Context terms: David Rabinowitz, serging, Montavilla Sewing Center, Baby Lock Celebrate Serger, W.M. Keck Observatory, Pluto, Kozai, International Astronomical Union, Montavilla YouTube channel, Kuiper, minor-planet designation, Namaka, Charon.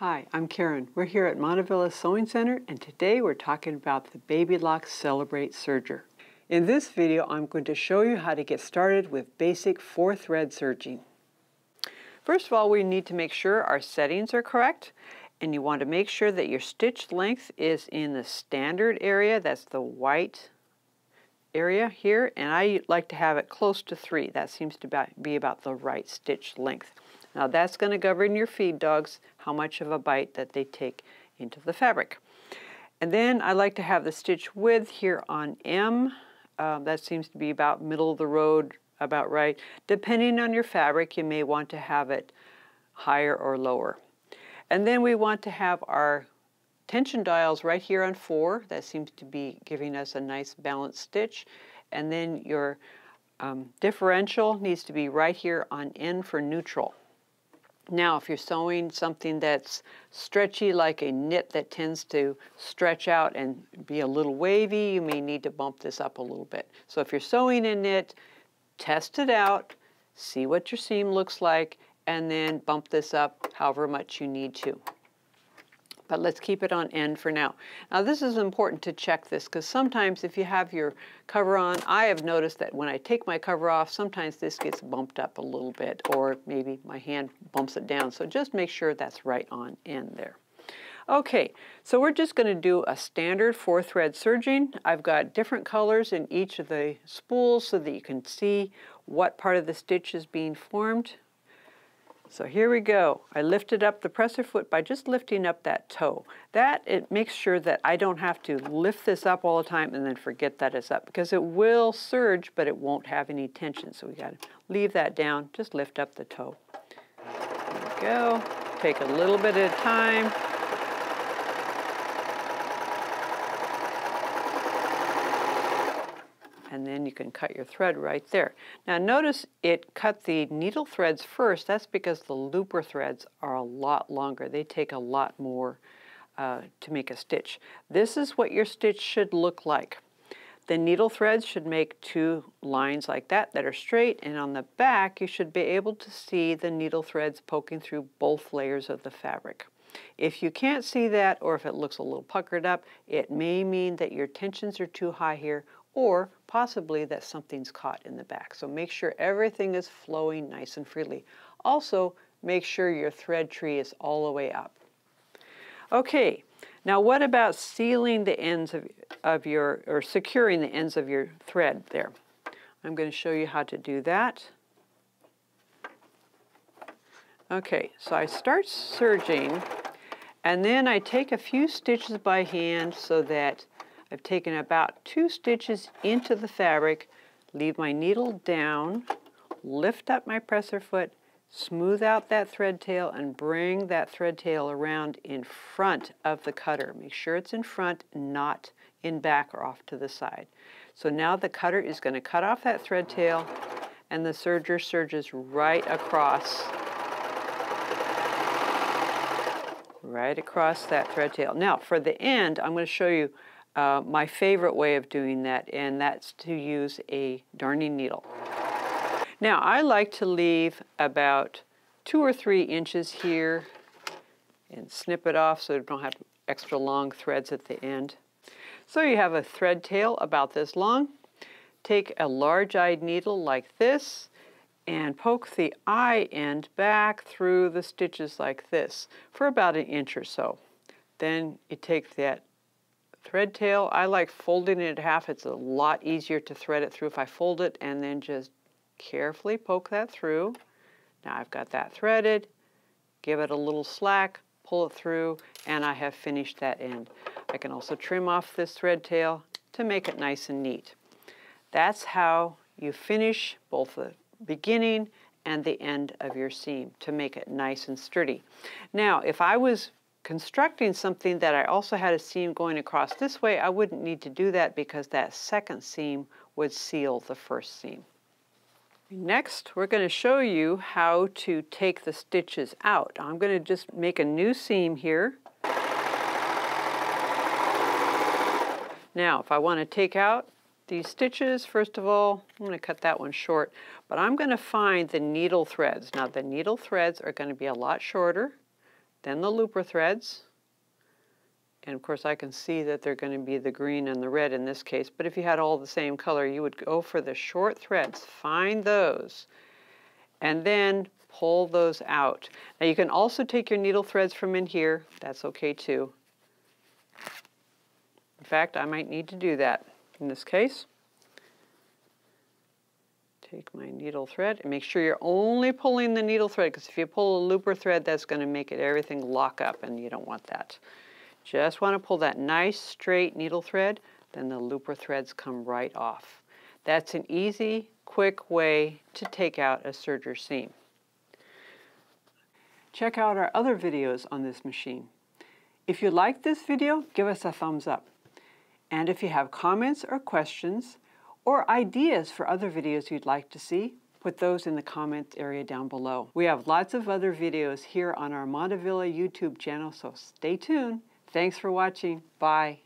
Hi, I'm Karen. We're here at Montavilla Sewing Center, and today we're talking about the Baby Lock Celebrate Serger. In this video, I'm going to show you how to get started with basic 4-thread serging. First of all, we need to make sure our settings are correct, and you want to make sure that your stitch length is in the standard area. That's the white area here, and I like to have it close to 3. That seems to be about the right stitch length. Now that's going to govern your feed dogs, how much of a bite that they take into the fabric. And then I like to have the stitch width here on M. That seems to be about middle of the road, about right. Depending on your fabric, you may want to have it higher or lower. And then we want to have our tension dials right here on 4. That seems to be giving us a nice balanced stitch. And then your differential needs to be right here on N for neutral. Now, if you're sewing something that's stretchy, like a knit that tends to stretch out and be a little wavy, you may need to bump this up a little bit. So if you're sewing a knit, test it out, see what your seam looks like, and then bump this up however much you need to. But let's keep it on end for now. Now this is important to check this, because sometimes if you have your cover on, I have noticed that when I take my cover off, sometimes this gets bumped up a little bit, or maybe my hand bumps it down. So just make sure that's right on end there. Okay, so we're just going to do a standard 4-thread serging. I've got different colors in each of the spools so that you can see what part of the stitch is being formed. So here we go. I lifted up the presser foot by just lifting up that toe. It makes sure that I don't have to lift this up all the time and then forget that it's up, because it will surge, but it won't have any tension. So we got to leave that down, just lift up the toe. There we go. Take a little bit at a time. And then you can cut your thread right there. Now notice it cut the needle threads first. That's because the looper threads are a lot longer. They take a lot more to make a stitch. This is what your stitch should look like. The needle threads should make 2 lines like that are straight, and on the back you should be able to see the needle threads poking through both layers of the fabric. If you can't see that, or if it looks a little puckered up, it may mean that your tensions are too high here, or possibly that something's caught in the back. So make sure everything is flowing nice and freely. Also, make sure your thread tree is all the way up. Okay, now what about sealing the ends or securing the ends of your thread there? I'm going to show you how to do that. Okay, so I start serging, and then I take a few stitches by hand so that I've taken about 2 stitches into the fabric, leave my needle down, lift up my presser foot, smooth out that thread tail, and bring that thread tail around in front of the cutter. Make sure it's in front, not in back or off to the side. So now the cutter is going to cut off that thread tail, and the serger serges right across that thread tail. Now for the end, I'm going to show you my favorite way of doing that, and that's to use a darning needle. Now I like to leave about 2 or 3 inches here and snip it off so you don't have extra long threads at the end. So you have a thread tail about this long. Take a large-eyed needle like this and poke the eye end back through the stitches like this for about an inch or so. Then you take that thread tail. I like folding it in half. It's a lot easier to thread it through if I fold it, and then just carefully poke that through. Now I've got that threaded. Give it a little slack, pull it through, and I have finished that end. I can also trim off this thread tail to make it nice and neat. That's how you finish both the beginning and the end of your seam to make it nice and sturdy. Now, if I was constructing something that I also had a seam going across this way, I wouldn't need to do that, because that second seam would seal the first seam. Next, we're going to show you how to take the stitches out. I'm going to just make a new seam here. Now, if I want to take out these stitches, first of all, I'm going to cut that one short, but I'm going to find the needle threads. Now, the needle threads are going to be a lot shorter then the looper threads. And of course I can see that they're going to be the green and the red in this case, but if you had all the same color, you would go for the short threads, find those, and then pull those out. Now you can also take your needle threads from in here. That's okay too. In fact, I might need to do that in this case. Take my needle thread and make sure you're only pulling the needle thread, because if you pull a looper thread, that's going to make everything lock up and you don't want that. Just want to pull that nice straight needle thread, then the looper threads come right off. That's an easy, quick way to take out a serger seam. Check out our other videos on this machine. If you like this video, give us a thumbs up. And if you have comments or questions, or ideas for other videos you'd like to see, put those in the comments area down below. We have lots of other videos here on our Montavilla YouTube channel, so stay tuned. Thanks for watching. Bye.